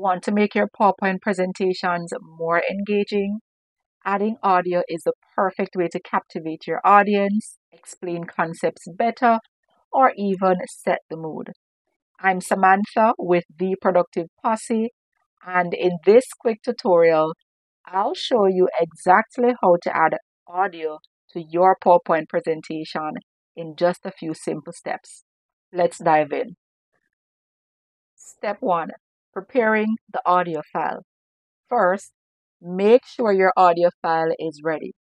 Want to make your PowerPoint presentations more engaging? Adding audio is the perfect way to captivate your audience, explain concepts better, or even set the mood. I'm Samantha with The Productive Posse, and in this quick tutorial, I'll show you exactly how to add audio to your PowerPoint presentation in just a few simple steps. Let's dive in. Step 1. Preparing the audio file. First, make sure your audio file is ready.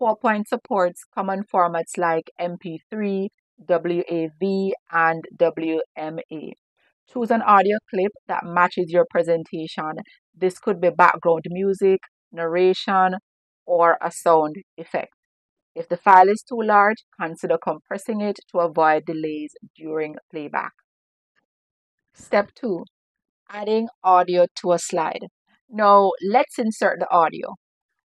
PowerPoint supports common formats like MP3, WAV, and WMA. Choose an audio clip that matches your presentation. This could be background music, narration, or a sound effect. If the file is too large, consider compressing it to avoid delays during playback. Step 2. Adding audio to a slide. Now, let's insert the audio.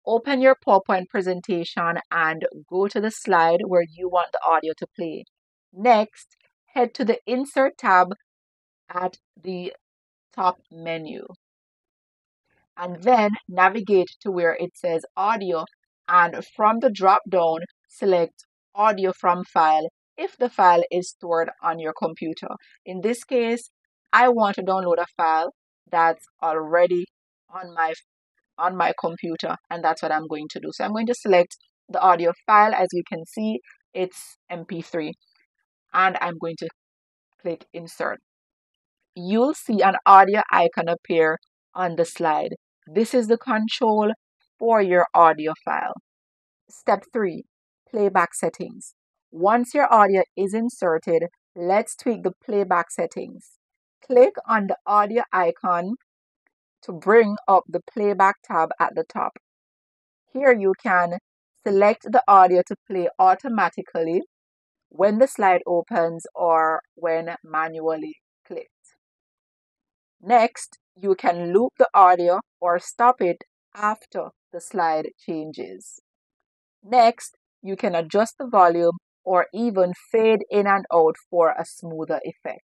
Open your PowerPoint presentation and go to the slide where you want the audio to play. Next, head to the Insert tab at the top menu, and then navigate to where it says Audio, and from the drop-down, select Audio from File if the file is stored on your computer. In this case, I want to download a file that's already on my computer, and that's what I'm going to do. So I'm going to select the audio file. As you can see, it's MP3, and I'm going to click Insert. You'll see an audio icon appear on the slide. This is the control for your audio file. Step 3. Playback settings. Once your audio is inserted, let's tweak the playback settings. Click on the audio icon to bring up the playback tab at the top. Here you can select the audio to play automatically when the slide opens or when manually clicked. Next, you can loop the audio or stop it after the slide changes. Next, you can adjust the volume or even fade in and out for a smoother effect.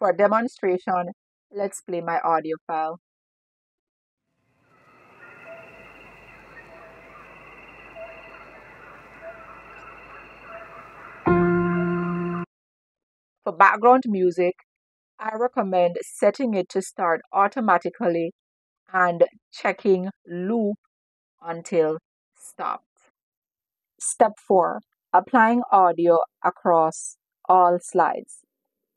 For demonstration, let's play my audio file. For background music, I recommend setting it to start automatically and checking loop until stopped. Step 4. Applying audio across all slides.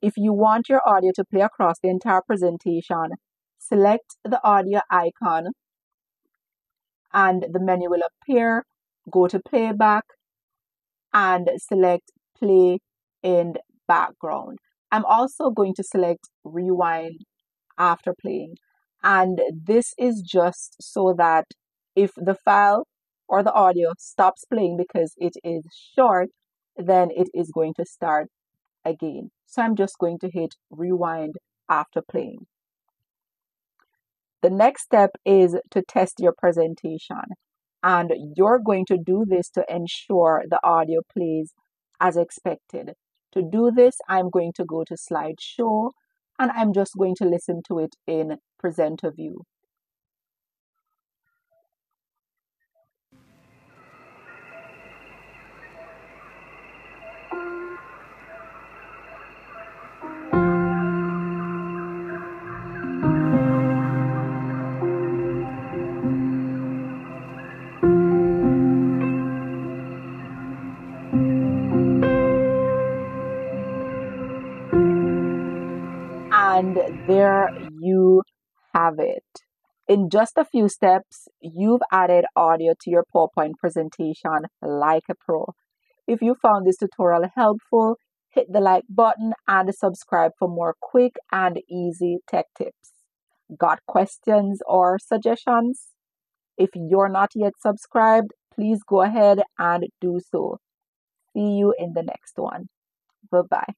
If you want your audio to play across the entire presentation, select the audio icon and the menu will appear. Go to playback and select play in background. I'm also going to select rewind after playing. And this is just so that if the file or the audio stops playing because it is short, then it is going to start again. So I'm just going to hit rewind after playing. The next step is to test your presentation, and you're going to do this to ensure the audio plays as expected. To do this, I'm going to go to slideshow, and I'm just going to listen to it in presenter view. And there you have it. In just a few steps, you've added audio to your PowerPoint presentation like a pro. If you found this tutorial helpful, hit the like button and subscribe for more quick and easy tech tips. Got questions or suggestions? If you're not yet subscribed, please go ahead and do so. See you in the next one. Bye-bye.